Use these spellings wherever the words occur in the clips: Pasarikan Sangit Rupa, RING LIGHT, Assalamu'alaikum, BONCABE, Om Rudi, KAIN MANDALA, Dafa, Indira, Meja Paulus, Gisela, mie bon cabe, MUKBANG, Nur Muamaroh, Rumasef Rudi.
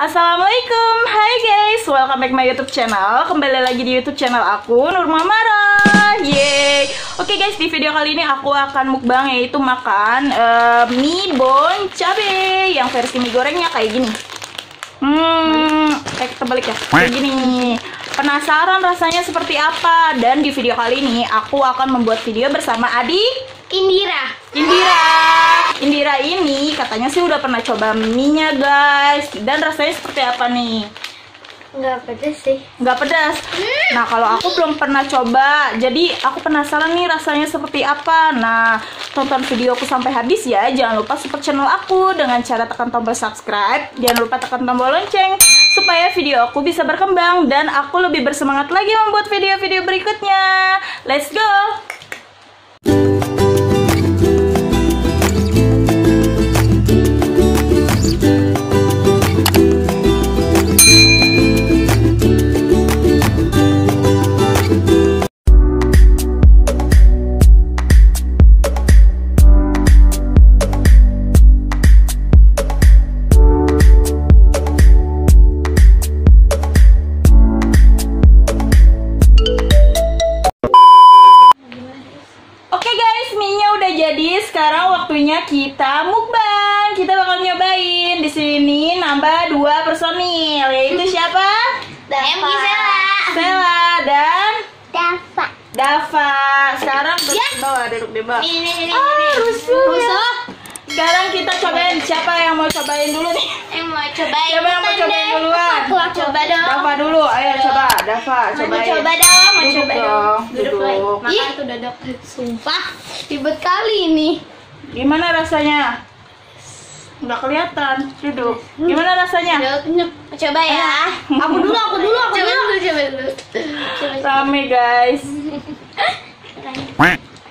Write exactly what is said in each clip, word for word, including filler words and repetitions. Assalamualaikum, hai guys, welcome back my YouTube channel. Kembali lagi di YouTube channel aku, Nur Muamaroh. Yeay. Oke guys, di video kali ini aku akan mukbang, yaitu makan uh, mie bon cabe yang versi mie gorengnya kayak gini. Hmm, kayak terbalik ya, kayak gini. Penasaran rasanya seperti apa? Dan di video kali ini aku akan membuat video bersama adik Indira. Indira. Indira ini katanya sih udah pernah coba mie-nya, guys. Dan rasanya seperti apa nih? Nggak pedas sih. Nggak pedas. Hmm. Nah, kalau aku belum pernah coba, jadi aku penasaran nih rasanya seperti apa. Nah, tonton videoku sampai habis ya. Jangan lupa support channel aku dengan cara tekan tombol subscribe. Jangan lupa tekan tombol lonceng supaya video aku bisa berkembang dan aku lebih bersemangat lagi membuat video-video berikutnya. Let's go. Sekarang waktunya kita mukbang. Kita bakal nyobain. Di sini nambah dua personil, yaitu siapa? Dafa, Gisela, dan Dafa. Dafa. Sekarang duduk di bawah, duduk di bawah. Ah, rusuh. Rusuh. Sekarang kita cobain, siapa yang mau cobain dulu nih? Yang mau cobain. Siapa yang mau cobain duluan? Aku coba dong. Dafa dulu. Ayo coba, Dafa, cobain. Mau coba dong, mau coba dong. Duduk dong. Makan tuh duduk. Sumpah, ribet kali ini. Gimana rasanya? Nggak kelihatan. Duduk. Gimana rasanya? Duduk. Coba ya. Aku dulu, aku dulu, aku dulu. Coba dulu, coba dulu. Rame guys.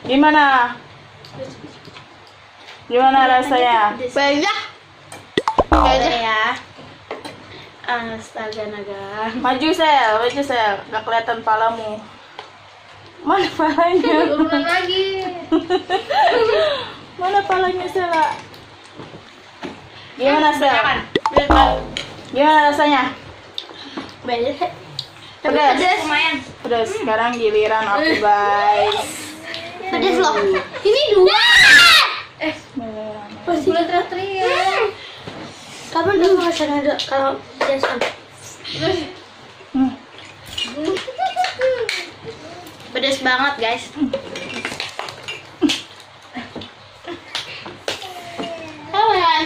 Gimana? Gimana rasanya? Banyak. Banyak ya. Astaga naga. Maju sel, maju sel. Nggak kelihatan palamu. Mana palanya? Ulang lagi. Mana palanya sel? Gimana sel? Gimana rasanya? Banyak. Pedas. Pedas. Sekarang giliran aku guys. Pedas loh. Ini dua. Eh, pas bulan terakhir. Kamu udah ngerasain ada kalau biasa. Pedas banget guys. Kawan.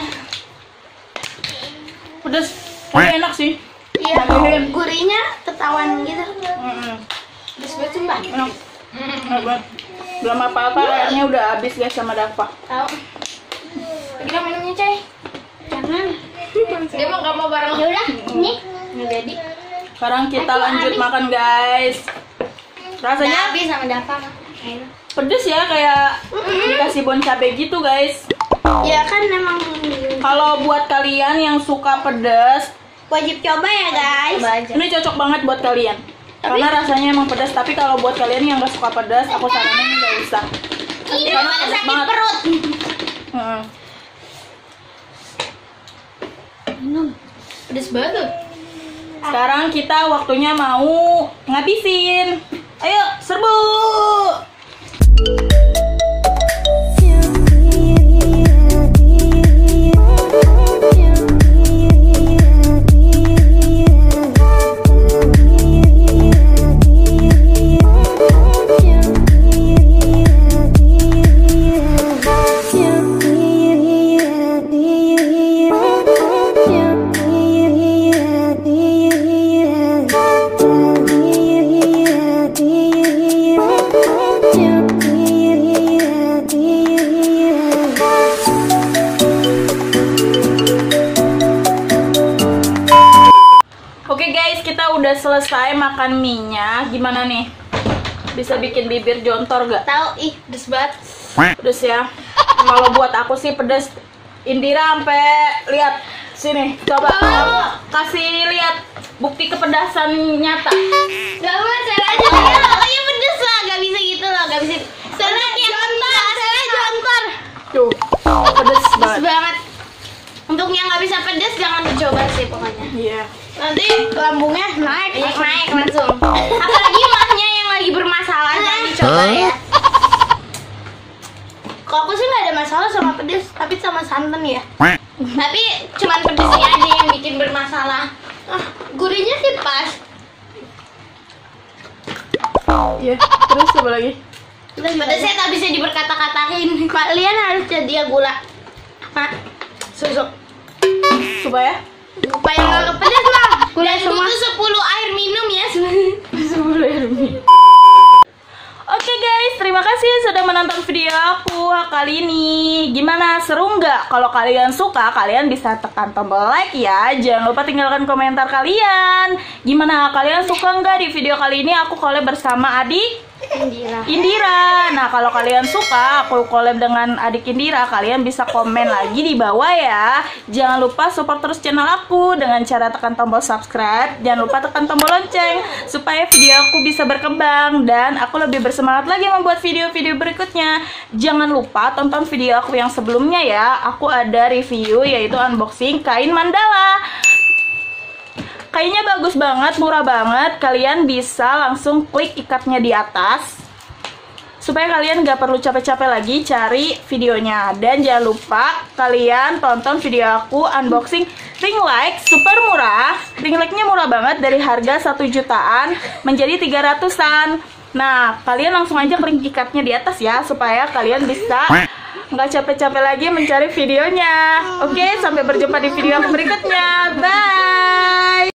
Pedas, tapi enak sih. Iya. Gurihnya ketahuan gitu. Pedas banget sumpah. Enak. Enak banget. Belum apa-apa, airnya udah habis guys sama Dafa. Tahu. Kita minumnya, Cai. Jangan. Dia mau enggak mau bareng. Ya udah, ini. Ini jadi. Sekarang kita lanjut makan, guys. Rasanya habis sama Dafa. Pedes ya, kayak dikasih bon cabe gitu, guys. Ya kan memang. Kalau buat kalian yang suka pedes, wajib coba ya, guys. Ini cocok banget buat kalian. Karena rasanya emang pedas, tapi kalau buat kalian yang gak suka pedas, aku saranin nggak usah. Ini malah sakit banget perut. Hmm. Minum, pedas banget. Sekarang kita waktunya mau ngabisin. Ayo, serbu! Selesai makan mie-nya, gimana nih? Bisa bikin bibir jontor gak? Tahu, ih, pedes banget. Pedes ya. Kalau buat aku sih pedes. Indira sampai lihat sini. Coba oh. Kasih lihat bukti kepedasan nyata. Gak mau, saya aja pokoknya pedes lah, gak bisa gitu loh, gak bisa. Saya jontor, saya jontor. Tuh, pedes banget. Pedes banget. Untuk yang nggak bisa pedes jangan dicoba sih pokoknya. Iya. Yeah. Nanti lambungnya naik, naik, naik langsung. Apalagi mahnya yang lagi bermasalah jangan dicoba huh? ya. Kalau aku sih nggak ada masalah sama pedes, tapi sama santan ya. Tapi cuman pedesnya aja yang bikin bermasalah. Ah, gurihnya sih pas. Iya. Yeah. Terus coba lagi. Pedesnya tak bisa diberkata-katain. Kalian harus jadi gula. Pak, susuk. Coba ya. Supaya nggak kepedes lah. Gula semua. Itu sepuluh air minum ya. sepuluh air minum. Oke okay guys, terima kasih sudah menonton video aku kali ini. Gimana, seru nggak? Kalau kalian suka, kalian bisa tekan tombol like ya. Jangan lupa tinggalkan komentar kalian. Gimana, kalian suka nggak di video kali ini aku collab bersama adik Indira. Indira. Nah, kalau kalian suka aku collab dengan adik Indira, kalian bisa komen lagi di bawah ya. Jangan lupa support terus channel aku dengan cara tekan tombol subscribe. Jangan lupa tekan tombol lonceng supaya video aku bisa berkembang dan aku lebih bersemangat semangat lagi membuat video-video berikutnya. Jangan lupa tonton video aku yang sebelumnya ya. Aku ada review yaitu unboxing kain mandala. Kainnya bagus banget, murah banget. Kalian bisa langsung klik ikatnya di atas supaya kalian gak perlu capek-capek lagi cari videonya. Dan jangan lupa kalian tonton video aku unboxing ring light super murah. Ring lightnya murah banget, dari harga satu jutaan menjadi tiga ratusan. Nah, kalian langsung aja klik ikatnya di atas ya, supaya kalian bisa nggak capek-capek lagi mencari videonya. Oke, sampai berjumpa di video berikutnya. Bye!